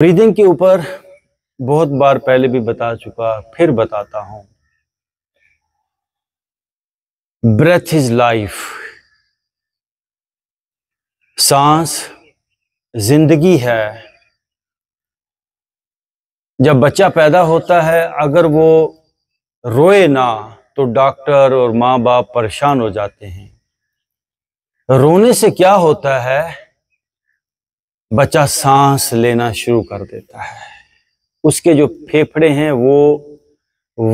Breathing के ऊपर बहुत बार पहले भी बता चुका, फिर बताता हूं। ब्रेथ इज लाइफ, सांस जिंदगी है। जब बच्चा पैदा होता है अगर वो रोए ना तो डॉक्टर और माँ बाप परेशान हो जाते हैं। रोने से क्या होता है, बच्चा सांस लेना शुरू कर देता है, उसके जो फेफड़े हैं वो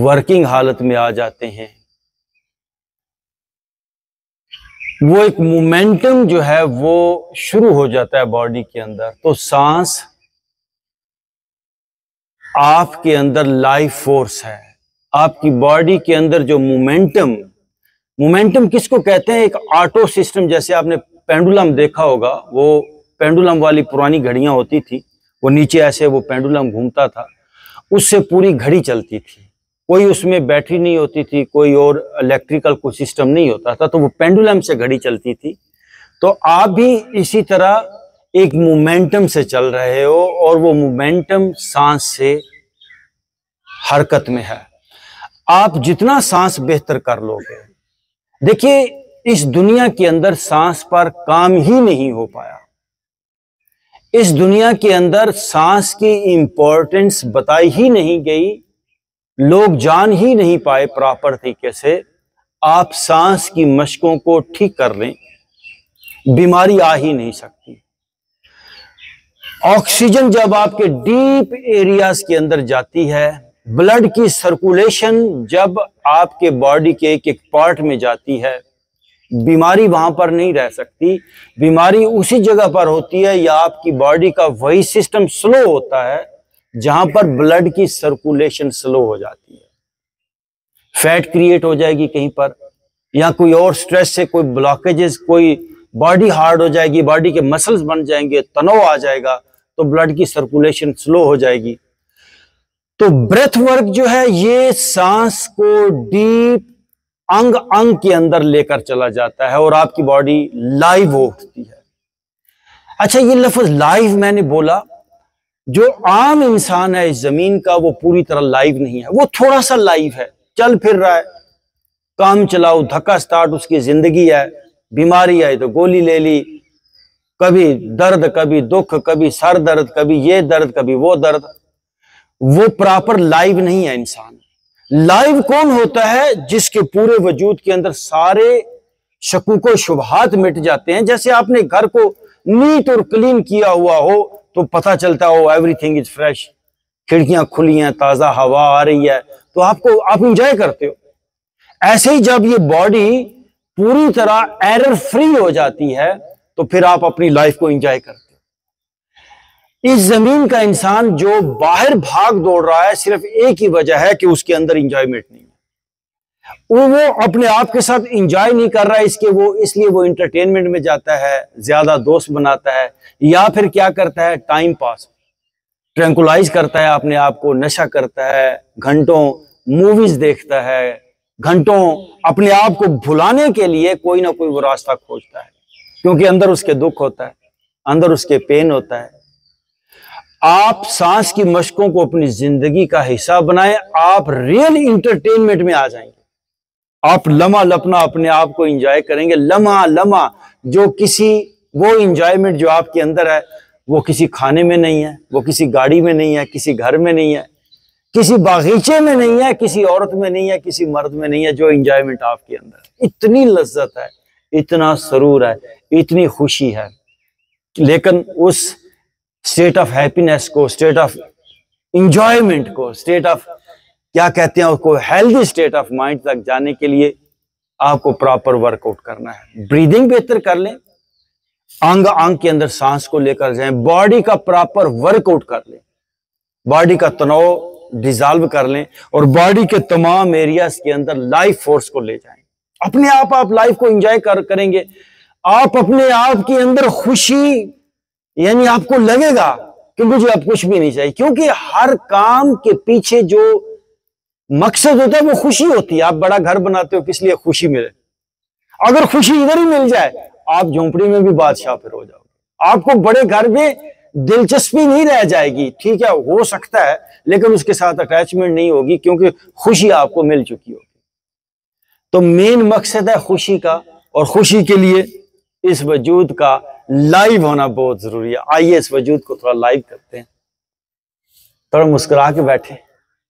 वर्किंग हालत में आ जाते हैं। वो एक मोमेंटम जो है वो शुरू हो जाता है बॉडी के अंदर। तो सांस आपके अंदर लाइफ फोर्स है, आपकी बॉडी के अंदर जो मोमेंटम किसको कहते हैं, एक ऑटो सिस्टम। जैसे आपने पेंडुलम देखा होगा, वो पेंडुलम वाली पुरानी घड़ियां होती थी, वो नीचे ऐसे वो पेंडुलम घूमता था, उससे पूरी घड़ी चलती थी। कोई उसमें बैटरी नहीं होती थी, कोई और इलेक्ट्रिकल कोई सिस्टम नहीं होता था, तो वो पेंडुलम से घड़ी चलती थी। तो आप भी इसी तरह एक मोमेंटम से चल रहे हो और वो मोमेंटम सांस से हरकत में है। आप जितना सांस बेहतर कर लोगे, देखिए इस दुनिया के अंदर सांस पर काम ही नहीं हो पाया। इस दुनिया के अंदर सांस की इंपॉर्टेंस बताई ही नहीं गई, लोग जान ही नहीं पाए प्रॉपर तरीके से। आप सांस की मशकों को ठीक कर लें, बीमारी आ ही नहीं सकती। ऑक्सीजन जब आपके डीप एरियाज के अंदर जाती है, ब्लड की सर्कुलेशन जब आपके बॉडी के एक एक पार्ट में जाती है, बीमारी वहां पर नहीं रह सकती। बीमारी उसी जगह पर होती है या आपकी बॉडी का वही सिस्टम स्लो होता है जहां पर ब्लड की सर्कुलेशन स्लो हो जाती है। फैट क्रिएट हो जाएगी कहीं पर, या कोई और स्ट्रेस से कोई ब्लॉकेजेस, कोई बॉडी हार्ड हो जाएगी, बॉडी के मसल्स बन जाएंगे, तनाव आ जाएगा, तो ब्लड की सर्कुलेशन स्लो हो जाएगी। तो ब्रेथ वर्क जो है ये सांस को डीप अंग अंग के अंदर लेकर चला जाता है और आपकी बॉडी लाइव हो उठती है। अच्छा, ये लफ्ज लाइव मैंने बोला, जो आम इंसान है इस जमीन का वो पूरी तरह लाइव नहीं है, वो थोड़ा सा लाइव है, चल फिर रहा है, काम चलाओ धक्का स्टार्ट उसकी जिंदगी है। बीमारी आई तो गोली ले ली, कभी दर्द कभी दुख, कभी सर दर्द कभी ये दर्द कभी वो दर्द, वो प्रॉपर लाइव नहीं है इंसान। लाइव कौन होता है, जिसके पूरे वजूद के अंदर सारे शकूक व शुबहात मिट जाते हैं। जैसे आपने घर को नीट और क्लीन किया हुआ हो तो पता चलता हो एवरीथिंग इज फ्रेश, खिड़कियां खुली हैं, ताजा हवा आ रही है, तो आपको आप इंजॉय करते हो। ऐसे ही जब ये बॉडी पूरी तरह एरर फ्री हो जाती है तो फिर आप अपनी लाइफ को इंजॉय करते हो। इस जमीन का इंसान जो बाहर भाग दौड़ रहा है, सिर्फ एक ही वजह है कि उसके अंदर इंजॉयमेंट नहीं है। वो अपने आप के साथ इंजॉय नहीं कर रहा है, इसलिए वो इंटरटेनमेंट में जाता है, ज्यादा दोस्त बनाता है, या फिर क्या करता है, टाइम पास ट्रैंकुलाइज करता है अपने आप को, नशा करता है, घंटों मूवीज देखता है, घंटों अपने आप को भुलाने के लिए कोई ना कोई वो रास्ता खोजता है, क्योंकि अंदर उसके दुख होता है, अंदर उसके पेन होता है। आप सांस की मशकों को अपनी जिंदगी का हिस्सा बनाएं, आप रियल इंटरटेनमेंट में आ जाएंगे, आप लम्हा लपना अपने आप को एंजॉय करेंगे। लम्हा लम्हा जो किसी वो एंजॉयमेंट जो आपके अंदर है वो किसी खाने में नहीं है, वो किसी गाड़ी में नहीं है, किसी घर में नहीं है, किसी बागीचे में नहीं है, किसी औरत में नहीं है, किसी मर्द में नहीं है। जो एंजॉयमेंट आपके अंदर, इतनी लज्जत है, इतना सरूर है, इतनी खुशी है, लेकिन उस स्टेट ऑफ हैप्पीनेस को, स्टेट ऑफ इंजॉयमेंट को, स्टेट ऑफ क्या कहते हैं उसको, हेल्दी स्टेट ऑफ माइंड तक जाने के लिए आपको प्रॉपर वर्कआउट करना है। ब्रीदिंग बेहतर कर लें, अंग अंग के अंदर सांस को लेकर जाएं, बॉडी का प्रॉपर वर्कआउट कर लें, बॉडी का तनाव डिजॉल्व कर लें और बॉडी के तमाम एरियाज के अंदर लाइफ फोर्स को ले जाएं। अपने आप लाइफ को एंजॉय करेंगे, आप अपने आप के अंदर खुशी, यानी आपको लगेगा कि मुझे अब कुछ भी नहीं चाहिए, क्योंकि हर काम के पीछे जो मकसद होता है वो खुशी होती है। आप बड़ा घर बनाते हो किस लिए, खुशी मिले। अगर खुशी इधर ही मिल जाए आप झोंपड़ी में भी बादशाह फिर हो जाओगे। आपको बड़े घर में दिलचस्पी नहीं रह जाएगी, ठीक है, हो सकता है, लेकिन उसके साथ अटैचमेंट नहीं होगी क्योंकि खुशी आपको मिल चुकी होगी। तो मेन मकसद है खुशी का, और खुशी के लिए इस वजूद का लाइव होना बहुत जरूरी है। आइए इस वजूद को थोड़ा लाइव करते हैं, थोड़ा मुस्कुरा के बैठे।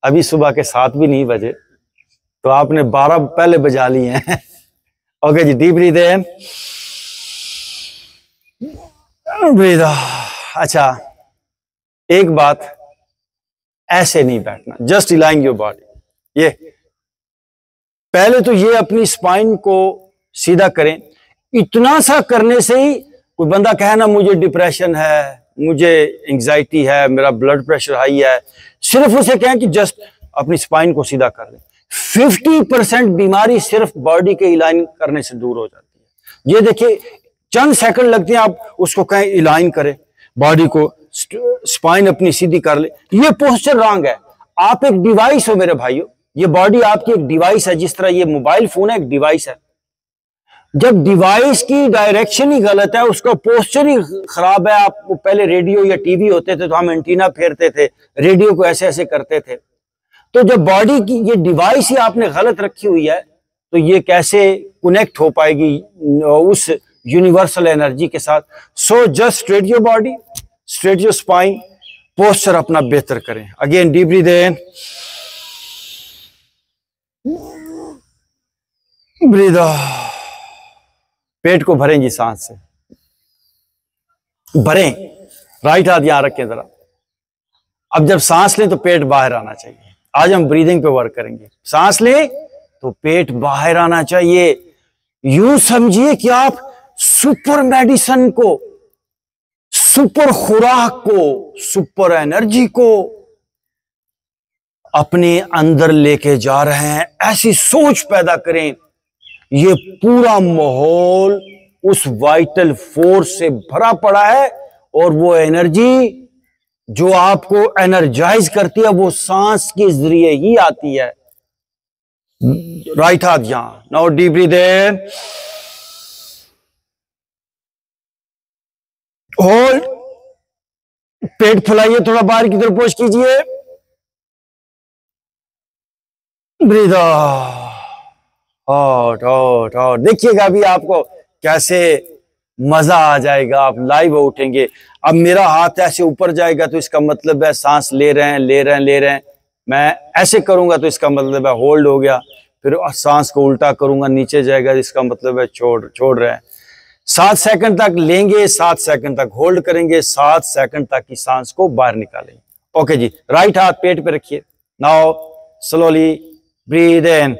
अभी सुबह के 7 भी नहीं बजे तो आपने 12 पहले बजा लिए हैं। ओके जी, डीप ब्रीद है, ब्रीद। अच्छा, एक बात, ऐसे नहीं बैठना, जस्ट हिलाइंग योर बॉडी। ये पहले तो ये अपनी स्पाइन को सीधा करें। इतना सा करने से ही कोई बंदा कहे ना मुझे डिप्रेशन है, मुझे एंग्जाइटी है, मेरा ब्लड प्रेशर हाई है, सिर्फ उसे कहें कि जस्ट अपनी स्पाइन को सीधा कर लें। 50% बीमारी सिर्फ बॉडी के इलाइन करने से दूर हो जाती है। ये देखिए, चंद सेकंड लगते हैं, आप उसको कहें इलाइन करें बॉडी को, स्पाइन अपनी सीधी कर ले। ये पोस्चर रॉन्ग है। आप एक डिवाइस हो मेरे भाइयों, ये बॉडी आपकी एक डिवाइस है, जिस तरह ये मोबाइल फोन है एक डिवाइस है। जब डिवाइस की डायरेक्शन ही गलत है, उसका पोस्चर ही खराब है। आप पहले रेडियो या टीवी होते थे तो हम एंटीना फेरते थे, रेडियो को ऐसे ऐसे करते थे। तो जब बॉडी की ये डिवाइस ही आपने गलत रखी हुई है तो ये कैसे कनेक्ट हो पाएगी उस यूनिवर्सल एनर्जी के साथ। So just straight your body, straight your spine, posture अपना बेहतर करें। Again deep breathe in, breathe out. पेट को भरें जी, सांस से भरें। राइट हाथ यहां रखें जरा। अब जब सांस लें तो पेट बाहर आना चाहिए। आज हम ब्रीदिंग पे वर्क करेंगे। सांस लें तो पेट बाहर आना चाहिए। यूं समझिए कि आप सुपर मेडिसिन को, सुपर खुराक को, सुपर एनर्जी को अपने अंदर लेके जा रहे हैं। ऐसी सोच पैदा करें। ये पूरा माहौल उस वाइटल फोर्स से भरा पड़ा है और वो एनर्जी जो आपको एनर्जाइज करती है वो सांस के जरिए ही आती है। राइट हाथ यहां, now deep breathe in, hold. पेट फैलाइए, थोड़ा बाहर की तरफ पुश कीजिए, breathe out. Out out out. देखिएगा अभी आपको कैसे मजा आ जाएगा। आप लाइव उठेंगे। अब मेरा हाथ ऐसे ऊपर जाएगा तो इसका मतलब है सांस ले रहे हैं, ले रहे हैं, ले रहे हैं। मैं ऐसे करूंगा तो इसका मतलब है होल्ड हो गया। फिर सांस को उल्टा करूंगा, नीचे जाएगा, इसका मतलब है छोड़ रहे हैं। 7 सेकंड तक लेंगे, 7 सेकंड तक होल्ड करेंगे, 7 सेकंड तक की सांस को बाहर निकालेंगे। ओके जी, राइट हाथ पेट पे रखिए। नाउ स्लोली ब्रीद इन,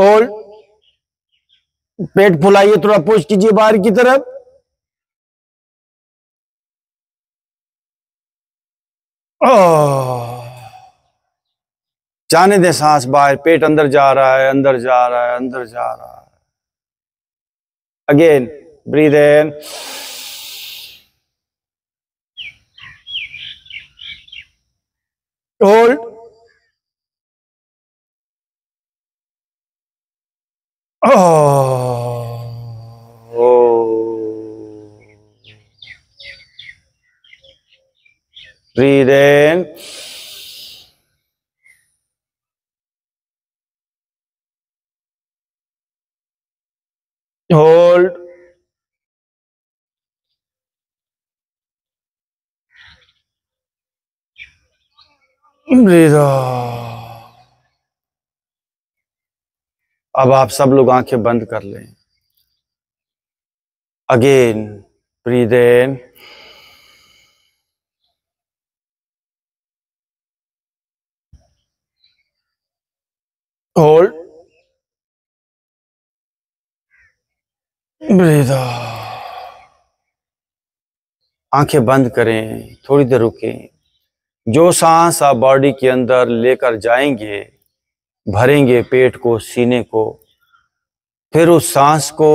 और पेट फुलाइए, थोड़ा पुश कीजिए बाहर की तरफ। जाने दें सांस बाहर, पेट अंदर जा रहा है, अंदर जा रहा है, अंदर जा रहा है। Again breathe in, hold. Breathe in, hold, breathe out. अब आप सब लोग आंखें बंद कर लें। Again breathe in, hold, breathe out. आंखें बंद करें, थोड़ी देर रुकें। जो सांस आप बॉडी के अंदर लेकर जाएंगे, भरेंगे पेट को, सीने को, फिर उस सांस को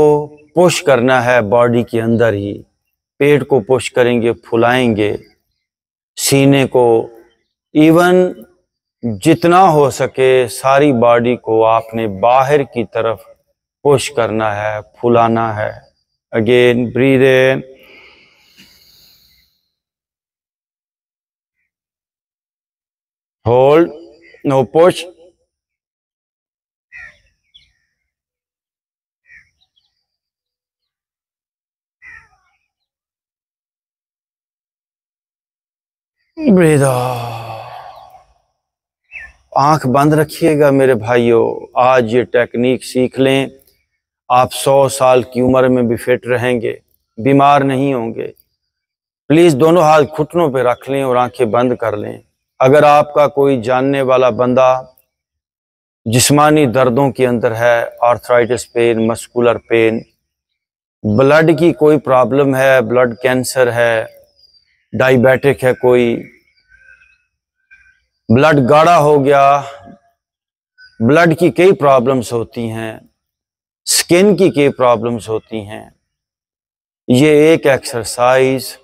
पुश करना है बॉडी के अंदर ही। पेट को पुश करेंगे, फुलाएंगे, सीने को, इवन जितना हो सके सारी बॉडी को आपने बाहर की तरफ पुश करना है, फुलाना है। Again breathe in hold no push breathe out. आंख बंद रखिएगा मेरे भाइयों, आज ये टेक्निक सीख लें, आप 100 साल की उम्र में भी फिट रहेंगे, बीमार नहीं होंगे। प्लीज़ दोनों हाथ घुटनों पे रख लें और आंखें बंद कर लें। अगर आपका कोई जानने वाला बंदा जिस्मानी दर्दों के अंदर है, arthritis pain, muscular pain, blood की कोई प्रॉब्लम है, ब्लड कैंसर है, डायबिटिक है, कोई ब्लड गाढ़ा हो गया, ब्लड की कई प्रॉब्लम्स होती हैं, स्किन की कई प्रॉब्लम्स होती हैं। ये एक एक्सरसाइज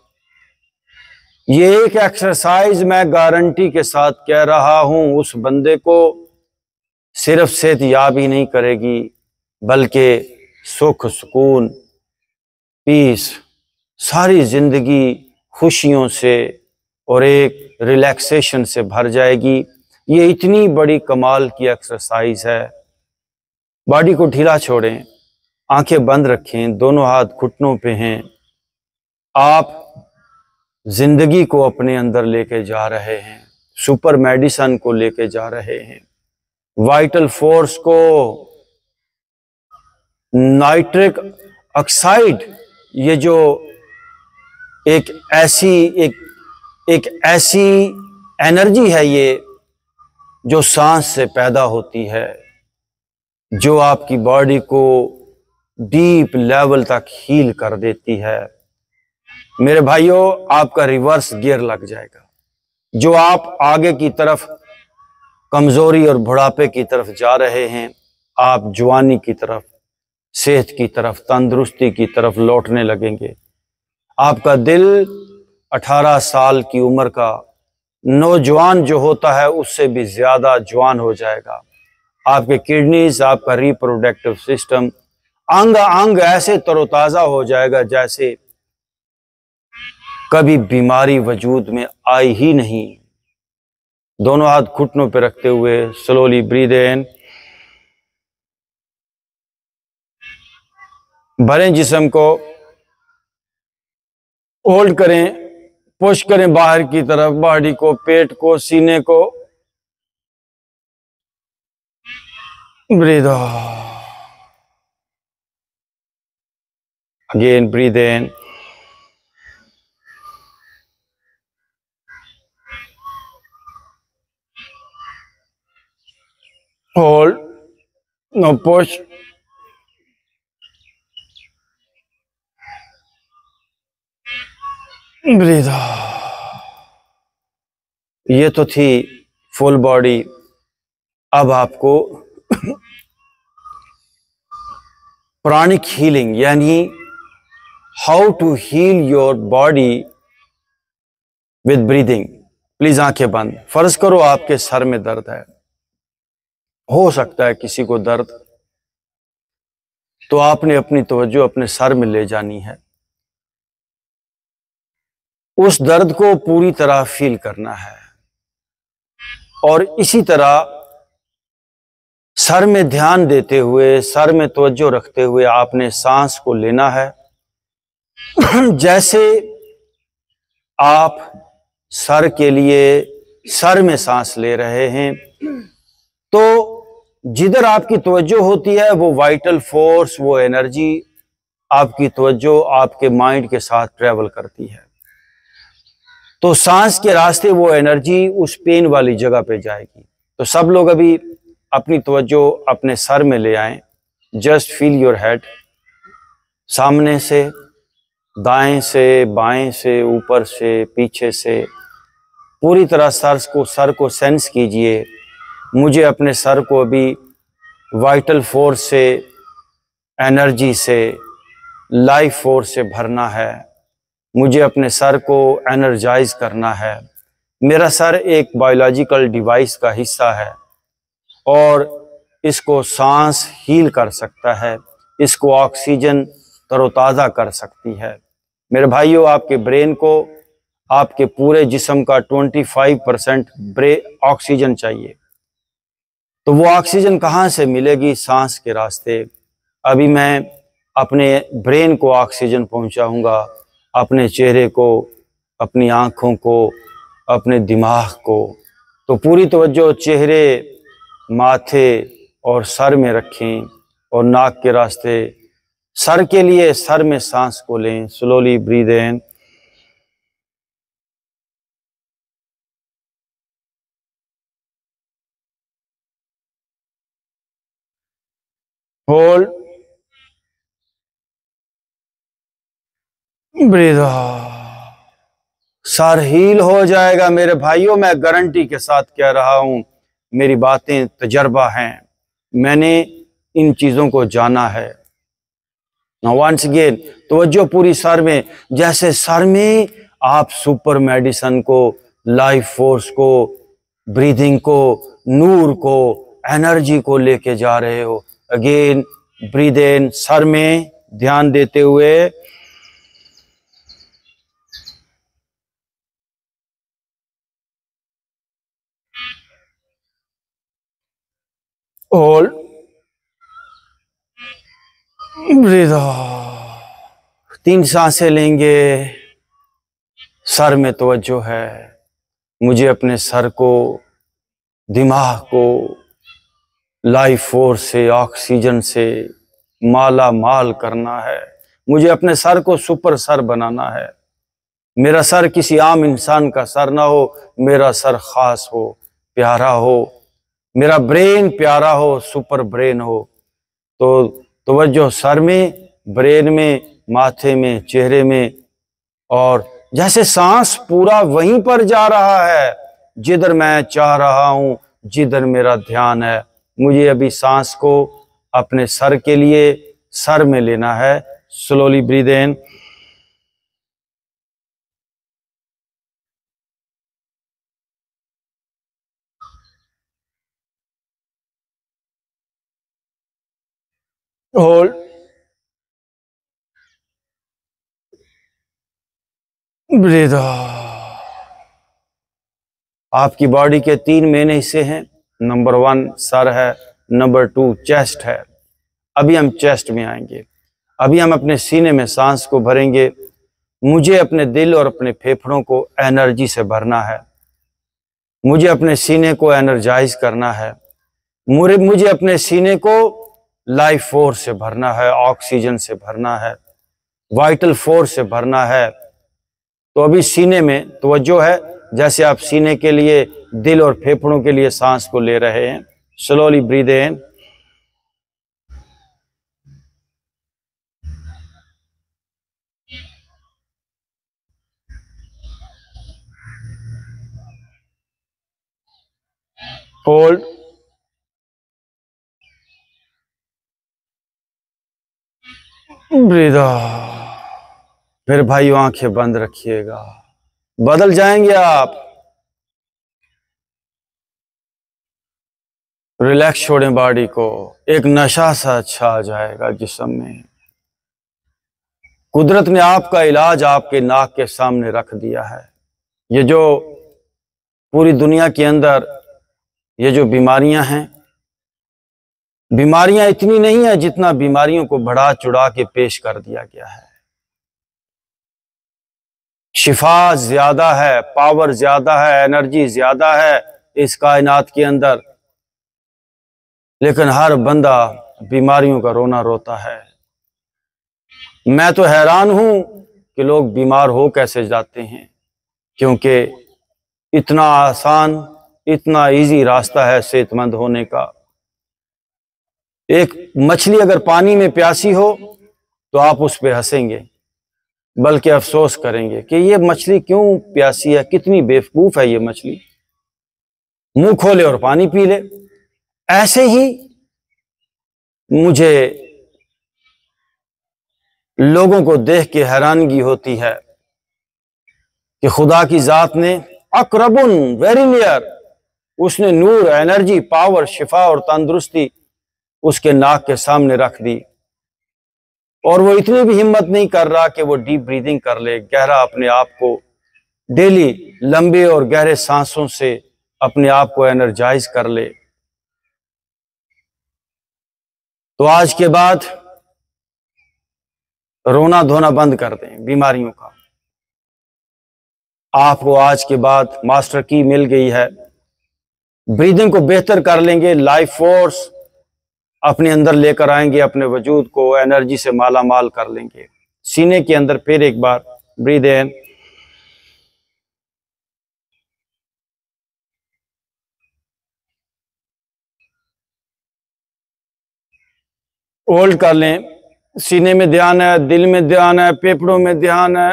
मैं गारंटी के साथ कह रहा हूं, उस बंदे को सिर्फ सेहतयाब ही नहीं करेगी बल्कि सुख, सुकून, पीस, सारी जिंदगी खुशियों से और एक रिलैक्सेशन से भर जाएगी। ये इतनी बड़ी कमाल की एक्सरसाइज है। बॉडी को ढीला छोड़ें, आंखें बंद रखें, दोनों हाथ घुटनों पे हैं। आप जिंदगी को अपने अंदर लेके जा रहे हैं, सुपर मेडिसन को लेके जा रहे हैं, वाइटल फोर्स को, नाइट्रिक ऑक्साइड, ये जो एक ऐसी एनर्जी है ये जो सांस से पैदा होती है, जो आपकी बॉडी को डीप लेवल तक हील कर देती है। मेरे भाइयों, आपका रिवर्स गियर लग जाएगा। जो आप आगे की तरफ कमजोरी और बुढ़ापे की तरफ जा रहे हैं, आप जवानी की तरफ, सेहत की तरफ, तंदुरुस्ती की तरफ लौटने लगेंगे। आपका दिल 18 साल की उम्र का नौजवान जो होता है उससे भी ज़्यादा जवान हो जाएगा। आपके किडनीज, आपका रिप्रोडक्टिव सिस्टम, अंग अंग ऐसे तरोताज़ा हो जाएगा जैसे कभी बीमारी वजूद में आई ही नहीं। दोनों हाथ घुटनों पर रखते हुए स्लोली ब्रीद इन, भरें जिस्म को, होल्ड करें, पुश करें बाहर की तरफ बॉडी को, पेट को, सीने को। Breathe out, again breathe in, hold no push breathe out. ये तो थी फुल बॉडी। अब आपको प्राणिक हीलिंग, यानी how to heal your body with breathing. Please आंखें बंद। फर्ज करो आपके सर में दर्द है, हो सकता है किसी को दर्द, तो आपने अपनी तवज्जो अपने सर में ले जानी है, उस दर्द को पूरी तरह फील करना है। और इसी तरह सर में ध्यान देते हुए, सर में तवज्जो रखते हुए आपने सांस को लेना है। जैसे आप सर के लिए सर में सांस ले रहे हैं, तो जिधर आपकी तवज्जो होती है वो वाइटल फोर्स, वो एनर्जी, आपकी तवज्जो आपके माइंड के साथ ट्रैवल करती है, तो सांस के रास्ते वो एनर्जी उस पेन वाली जगह पे जाएगी। तो सब लोग अभी अपनी तवज्जो अपने सर में ले आए। जस्ट फील योर हेड, सामने से, दाएं से, बाएं से, ऊपर से, पीछे से, पूरी तरह सर को सेंस कीजिए। मुझे अपने सर को अभी वाइटल फोर्स से, एनर्जी से, लाइफ फोर्स से भरना है, मुझे अपने सर को एनर्जाइज करना है, मेरा सर एक बायोलॉजिकल डिवाइस का हिस्सा है और इसको सांस हील कर सकता है, इसको ऑक्सीजन तरोताज़ा कर सकती है। मेरे भाइयों, आपके ब्रेन को आपके पूरे जिस्म का 25% ऑक्सीजन चाहिए, तो वो ऑक्सीजन कहाँ से मिलेगी? सांस के रास्ते। अभी मैं अपने ब्रेन को ऑक्सीजन पहुँचाऊँगा, अपने चेहरे को, अपनी आँखों को, अपने दिमाग को। तो पूरी तवज्जो चेहरे, माथे और सर में रखें और नाक के रास्ते सर के लिए सर में सांस को लें। Slowly breathe in, hold, breathe out. सर हील हो जाएगा। मेरे भाइयों, मैं गारंटी के साथ कह रहा हूँ, मेरी बातें तजर्बा हैं, मैंने इन चीज़ों को जाना है। Now once again, तवज्जो पूरी सर में, जैसे सर में आप सुपर मेडिसन को, लाइफ फोर्स को, ब्रीदिंग को, नूर को, एनर्जी को लेके जा रहे हो। अगेन ब्रीद इन, सर में ध्यान देते हुए, होल्ड, ब्रीद आउट। 3 सांसें लेंगे। सर में तवज्जो है, मुझे अपने सर को, दिमाग को लाइफ फोर्स से, ऑक्सीजन से माला माल करना है। मुझे अपने सर को सुपर सर बनाना है। मेरा सर किसी आम इंसान का सर ना हो, मेरा सर खास हो, प्यारा हो, मेरा ब्रेन प्यारा हो, सुपर ब्रेन हो। तो तवज्जो सर में, ब्रेन में, माथे में, चेहरे में, और जैसे सांस पूरा वहीं पर जा रहा है जिधर मैं चाह रहा हूँ, जिधर मेरा ध्यान है। मुझे अभी सांस को अपने सर के लिए सर में लेना है। Slowly breathe in, hold, breathe out. आपकी बॉडी के 3 मेन हिस्से हैं। नंबर 1 सर है, नंबर 2 चेस्ट है। अभी हम चेस्ट में आएंगे। अभी हम अपने सीने में सांस को भरेंगे। मुझे अपने दिल और अपने फेफड़ों को एनर्जी से भरना है। मुझे अपने सीने को एनर्जाइज करना है। मुझे अपने सीने को लाइफ फोर्स से भरना है, ऑक्सीजन से भरना है, वाइटल फोर्स से भरना है। तो अभी सीने में तवज्जो है, जैसे आप सीने के लिए, दिल और फेफड़ों के लिए सांस को ले रहे हैं। Slowly breathe in, hold, breathe out. फिर भाइयों, आंखें बंद रखिएगा, बदल जाएंगे आप। रिलैक्स छोड़ें बॉडी को, एक नशा सा अच्छा आ जाएगा जिस्म में। कुदरत ने आपका इलाज आपके नाक के सामने रख दिया है। ये जो पूरी दुनिया के अंदर ये जो बीमारियां हैं, बीमारियां इतनी नहीं है जितना बीमारियों को बढ़ा चढ़ा के पेश कर दिया गया है। शिफा ज्यादा है, पावर ज्यादा है, एनर्जी ज्यादा है इस कायनात के अंदर, लेकिन हर बंदा बीमारियों का रोना रोता है। मैं तो हैरान हूं कि लोग बीमार हो कैसे जाते हैं, क्योंकि इतना आसान, इतना इजी रास्ता है सेहतमंद होने का। एक मछली अगर पानी में प्यासी हो तो आप उस पर हंसेंगे, बल्कि अफसोस करेंगे कि ये मछली क्यों प्यासी है, कितनी बेवकूफ है ये मछली, मुंह खोले और पानी पी ले। ऐसे ही मुझे लोगों को देख के हैरानगी होती है कि खुदा की जात ने अकरबुन वेरी नियर, उसने नूर, एनर्जी, पावर, शिफा और तंदुरुस्ती उसके नाक के सामने रख दी। और वो इतनी भी हिम्मत नहीं कर रहा कि वो डीप ब्रीदिंग कर ले, गहरा अपने आप को डेली लंबे और गहरे सांसों से अपने आप को एनर्जाइज कर ले। तो आज के बाद रोना धोना बंद कर दें बीमारियों का। आपको आज के बाद मास्टर की मिल गई है, ब्रीदिंग को बेहतर कर लेंगे, लाइफ फोर्स अपने अंदर लेकर आएंगे, अपने वजूद को एनर्जी से माला माल कर लेंगे। सीने के अंदर फिर एक बार ब्रीद इन, होल्ड कर लें। सीने में ध्यान है, दिल में ध्यान है, फेफड़ों में ध्यान है।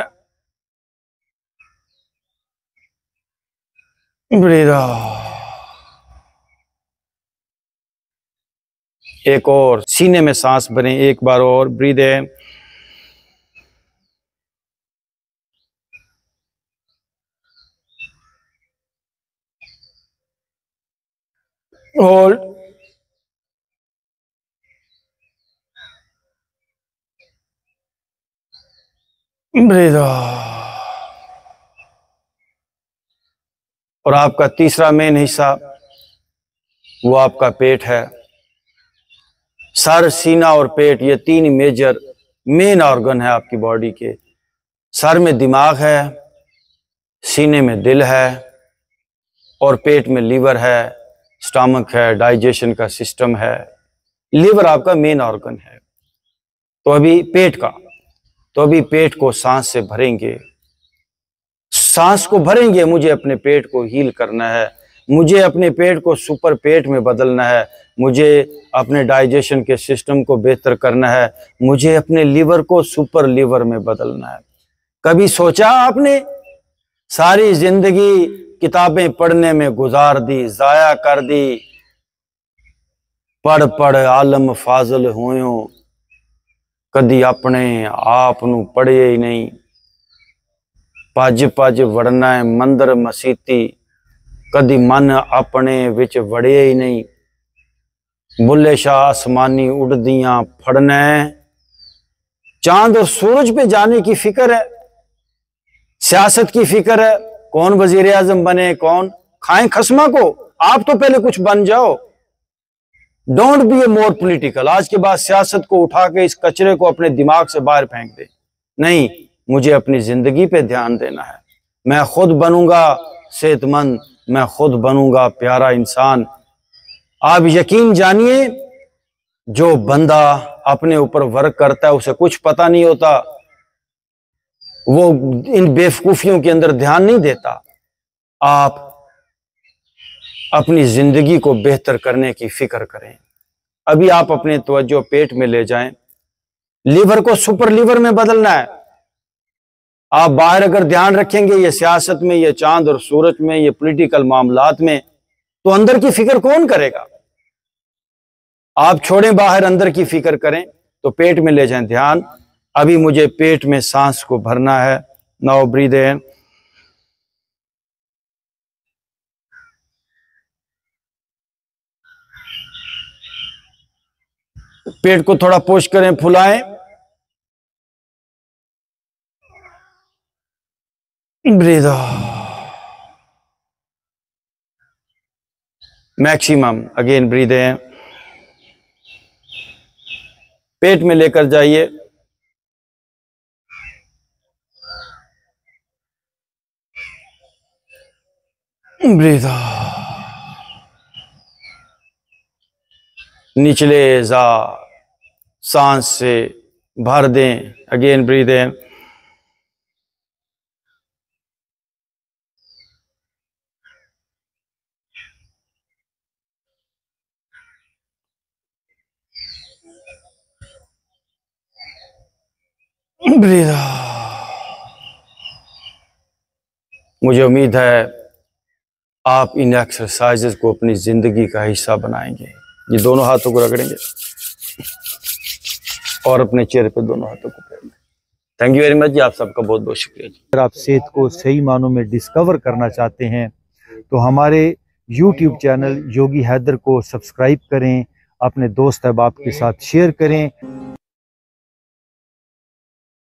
ब्रीद आउट, एक और सीने में सांस भरें, एक बार और breathe in. Hold, breathe out. और आपका तीसरा मेन हिस्सा वो आपका पेट है। सर, सीना और पेट, ये तीन मेजर मेन ऑर्गन है आपकी बॉडी के। सर में दिमाग है, सीने में दिल है, और पेट में लीवर है, स्टमक है, डाइजेशन का सिस्टम है। लीवर आपका मेन ऑर्गन है। तो अभी पेट को सांस से भरेंगे, सांस को भरेंगे। मुझे अपने पेट को हील करना है, मुझे अपने पेट को सुपर पेट में बदलना है, मुझे अपने डाइजेशन के सिस्टम को बेहतर करना है, मुझे अपने लीवर को सुपर लीवर में बदलना है। कभी सोचा आपने? सारी जिंदगी किताबें पढ़ने में गुजार दी, जाया कर दी। पढ़ पढ़ आलम फाजल होयो, कदी अपने आप नू पढ़े ही नहीं। भज भज वड़ना है मंदिर मसीती, कदी मन अपने विच वड़े ही नहीं। बुल्ले शाह आसमानी उड़दियां फड़ना है, चांद और सूरज पे जाने की फिक्र है, सियासत की फिक्र है, कौन वजीर आजम बने, कौन खाएं खसमा को। आप तो पहले कुछ बन जाओ। Don't be a more political. आज के बाद सियासत को उठा के इस कचरे को अपने दिमाग से बाहर फेंक दे। नहीं, मुझे अपनी जिंदगी पे ध्यान देना है। मैं खुद बनूंगा सेहतमंद, मैं खुद बनूंगा प्यारा इंसान। आप यकीन जानिए, जो बंदा अपने ऊपर वर्क करता है उसे कुछ पता नहीं होता, वो इन बेवकूफियों के अंदर ध्यान नहीं देता। आप अपनी जिंदगी को बेहतर करने की फिक्र करें। अभी आप अपने तवज्जो पेट में ले जाएं, लीवर को सुपर लीवर में बदलना है। आप बाहर अगर ध्यान रखेंगे, ये सियासत में, ये चांद और सूरज में, ये पॉलिटिकल मामलात में, तो अंदर की फिक्र कौन करेगा? आप छोड़ें बाहर, अंदर की फिक्र करें। तो पेट में ले जाएं ध्यान। अभी मुझे पेट में सांस को भरना है। नाउ ब्रीद इन, पेट को थोड़ा पुश करें, फुलाएं। Breathe out, maximum. Again breathe in, पेट में लेकर जाइए। ब्रीद आउट, निचले जा सांस से भर दें। Again breathe in, breathe out. मुझे उम्मीद है आप इन एक्सरसाइजेस को अपनी जिंदगी का हिस्सा बनाएंगे। ये दोनों हाथों को रगड़ेंगे और अपने चेहरे पे दोनों हाथों को फेरेंगे। थैंक यू वेरी मच जी, आप सबका बहुत बहुत शुक्रिया जी। अगर आप सेहत को सही मानों में डिस्कवर करना चाहते हैं तो हमारे यूट्यूब चैनल योगी हैदर को सब्सक्राइब करें, अपने दोस्त अहबाब के साथ शेयर करें।